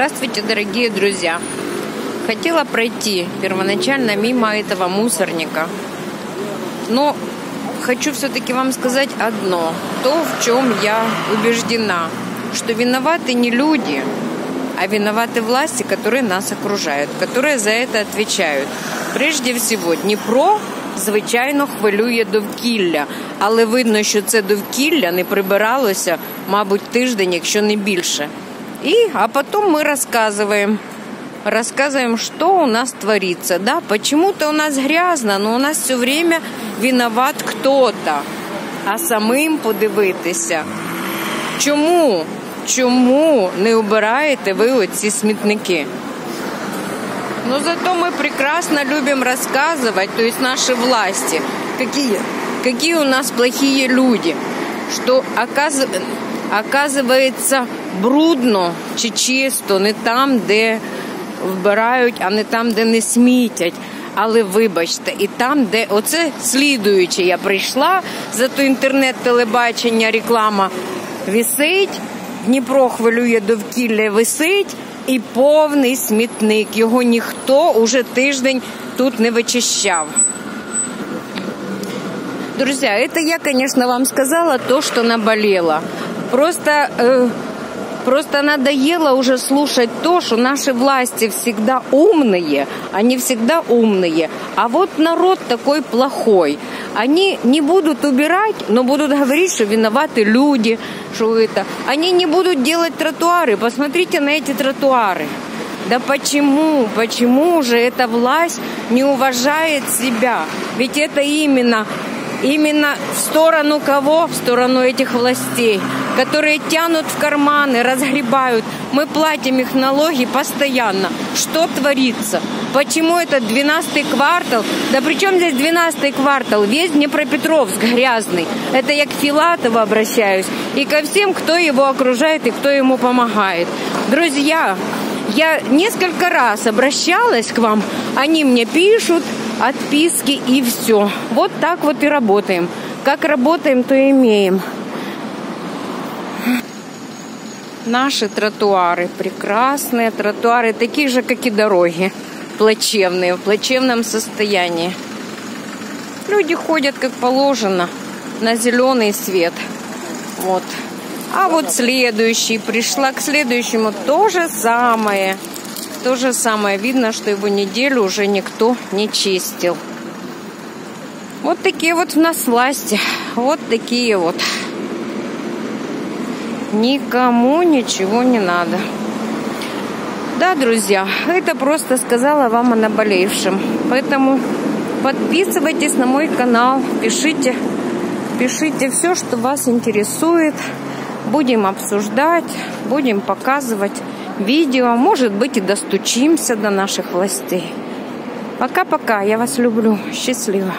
Здравствуйте, дорогие друзья! Хотела пройти первоначально мимо этого мусорника, но хочу все-таки вам сказать одно, то, в чем я убеждена, что виноваты не люди, а виноваты власти, которые нас окружают, которые за это отвечают. Прежде всего, Дніпро, звичайно, хвилює довкілля, але видно, що це довкілля не прибиралося, мабуть, тиждень, якщо не більше. А потом мы рассказываем, что у нас творится. Да? Почему-то у нас грязно, но у нас все время виноват кто-то. А самим подивитися. Чому не убираєте ви оці смітники? Но зато мы прекрасно любим рассказывать, то есть наши власти, какие у нас плохие люди, что оказывается брудно чи чисто, не там, де вбирають, а не там, де не смітять. Але вибачте, і там, де... Оце слідуюче я прийшла, зато інтернет-телебачення, реклама висить, Дніпро хвилює довкілля, висить, і повний смітник. Його ніхто уже тиждень тут не вичищав. Друзі, це я, звісно, вам сказала то, що наболіло. Просто надоело уже слушать то, что наши власти всегда умные, они всегда умные, а вот народ такой плохой. Они не будут убирать, но будут говорить, что виноваты люди, что это. Они не будут делать тротуары, посмотрите на эти тротуары. Да почему же эта власть не уважает себя? Ведь это именно в сторону кого? В сторону этих властей, которые тянут в карманы, разгребают. Мы платим их налоги постоянно. Что творится? Почему этот 12-й квартал? Да при чем здесь 12-й квартал? Весь Днепропетровск грязный. Это я к Филатову обращаюсь и ко всем, кто его окружает и кто ему помогает. Друзья, я несколько раз обращалась к вам, они мне пишут, отписки и все. Вот так вот и работаем. Как работаем, то и имеем. Наши тротуары, прекрасные тротуары, такие же, как и дороги, плачевные, в плачевном состоянии. Люди ходят, как положено, на зеленый свет. Вот. А вот следующий, пришла к следующему, то же самое. То же самое. Видно, что его неделю уже никто не чистил. Вот такие вот у нас власти. Вот такие вот. Никому ничего не надо. Да, друзья, это просто сказала вам о наболевшем. Поэтому подписывайтесь на мой канал. Пишите все, что вас интересует. Будем обсуждать, будем показывать видео, может быть, и достучимся до наших властей. Пока-пока, я вас люблю, счастливо.